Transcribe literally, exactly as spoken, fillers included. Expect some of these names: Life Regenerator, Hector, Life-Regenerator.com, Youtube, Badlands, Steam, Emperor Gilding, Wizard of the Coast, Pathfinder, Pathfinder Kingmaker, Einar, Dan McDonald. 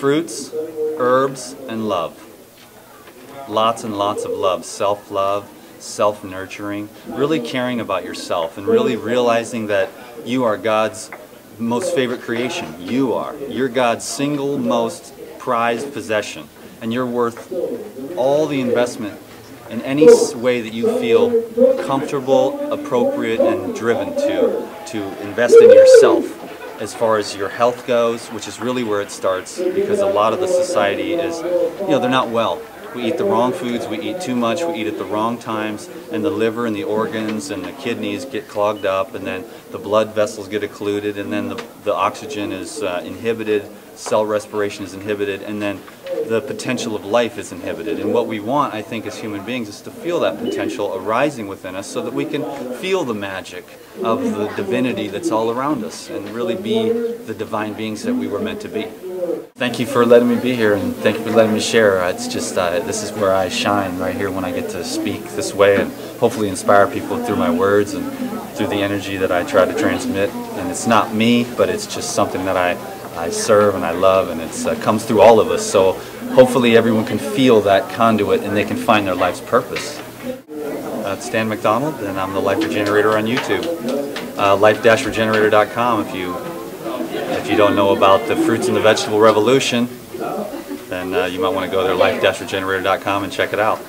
fruits, herbs, and love. Lots and lots of love, self-love, self-nurturing, really caring about yourself and really realizing that you are God's most favorite creation. You are. You're God's single most prized possession, and you're worth all the investment in any way that you feel comfortable, appropriate, and driven to, to invest in yourself. As far as your health goes, which is really where it starts, because a lot of the society is, you know, they're not well. We eat the wrong foods, we eat too much, we eat at the wrong times, and the liver and the organs and the kidneys get clogged up, and then the blood vessels get occluded, and then the, the oxygen is uh, inhibited, cell respiration is inhibited, and then the potential of life is inhibited. And what we want, I think, as human beings is to feel that potential arising within us so that we can feel the magic of the divinity that's all around us and really be the divine beings that we were meant to be. Thank you for letting me be here, and thank you for letting me share. It's just, uh, this is where I shine right here when I get to speak this way and hopefully inspire people through my words and through the energy that I try to transmit. And it's not me, but it's just something that I, I serve and I love, and it uh, comes through all of us. So hopefully everyone can feel that conduit and they can find their life's purpose. Uh, it's Dan McDonald, and I'm the Life Regenerator on YouTube. Uh, Life Regenerator dot com if you If you don't know about the fruits and the vegetable revolution, then uh, you might want to go to Life Regenerator dot com and check it out.